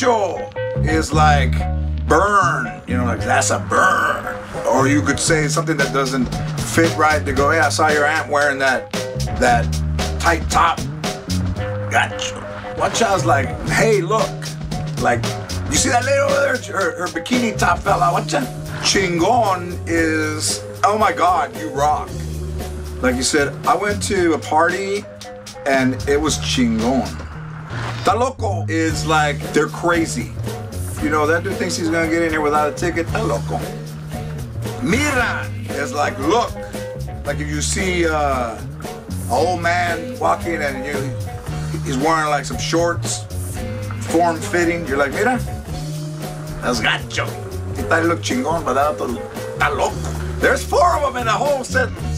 Nacho is like burn, you know, like that's a burn. Or you could say something that doesn't fit right to go, hey, I saw your aunt wearing that tight top. Gotcha. One child's like, hey, look, like, you see that lady over there? Her bikini top fell out. Watcha. Chingon is, oh my God, you rock. Like you said, I went to a party and it was chingon. Ta loco is like, they're crazy. You know, that dude thinks he's gonna get in here without a ticket. Ta loco. Mira is like, look. Like if you see an old man walking and he's wearing like some shorts, form-fitting, you're like, mira, that's gacho. They look chingon, but that's loco. There's four of them in a whole sentence.